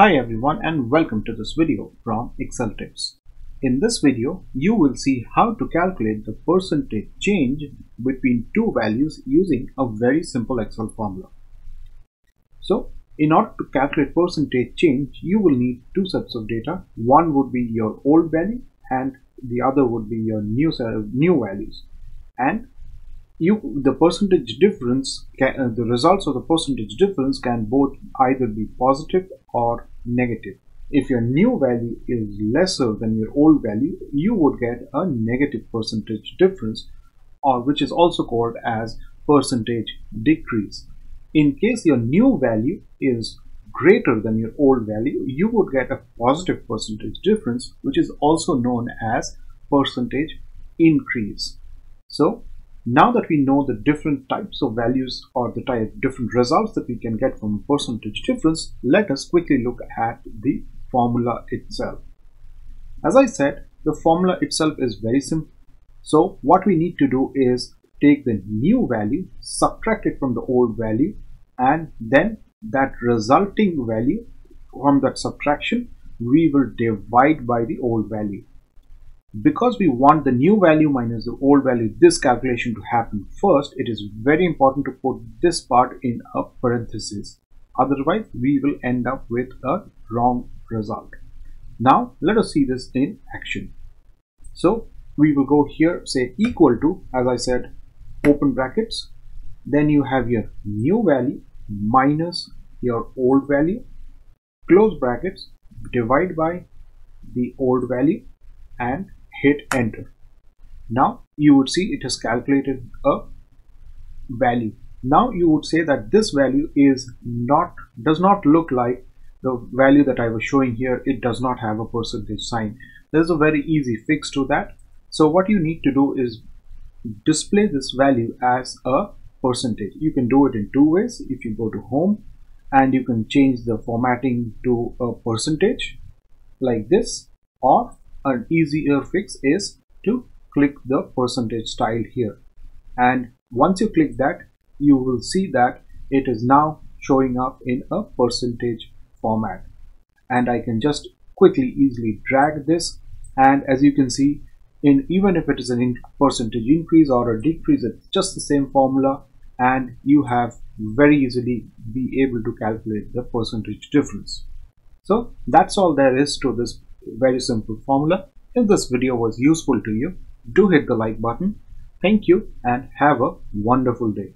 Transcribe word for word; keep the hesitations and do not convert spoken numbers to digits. Hi everyone and welcome to this video from ExcelTips. In this video, you will see how to calculate the percentage change between two values using a very simple Excel formula. So, in order to calculate percentage change, you will need two sets of data. One would be your old value and the other would be your new set of new values. And you, the percentage difference, can, uh, the results of the percentage difference can both either be positive or negative. If your new value is lesser than your old value, you would get a negative percentage difference, or which is also called as percentage decrease. In case your new value is greater than your old value, you would get a positive percentage difference, which is also known as percentage increase. So now that we know the different types of values or the type different results that we can get from a percentage difference, let us quickly look at the formula itself. As I said, the formula itself is very simple. So what we need to do is take the new value, subtract it from the old value, and then that resulting value from that subtraction, we will divide by the old value. Because we want the new value minus the old value, this calculation to happen first, it is very important to put this part in a parenthesis. Otherwise, we will end up with a wrong result. Now, let us see this in action. So, we will go here, say equal to, as I said, open brackets. Then you have your new value minus your old value, close brackets, divide by the old value, and hit enter. Now you would see it has calculated a value. Now you would say that this value is not does not look like the value that I was showing here. It does not have a percentage sign. There's a very easy fix to that. So what you need to do is display this value as a percentage. You can do it in two ways. If you go to home and you can change the formatting to a percentage like this, or an easier fix is to click the percentage style here, and once you click that, you will see that it is now showing up in a percentage format, and I can just quickly easily drag this, and as you can see, in even if it is a percentage increase or a decrease, it's just the same formula, and you have very easily be able to calculate the percentage difference. So that's all there is to this very simple formula. If this video was useful to you, do hit the like button. Thank you and have a wonderful day.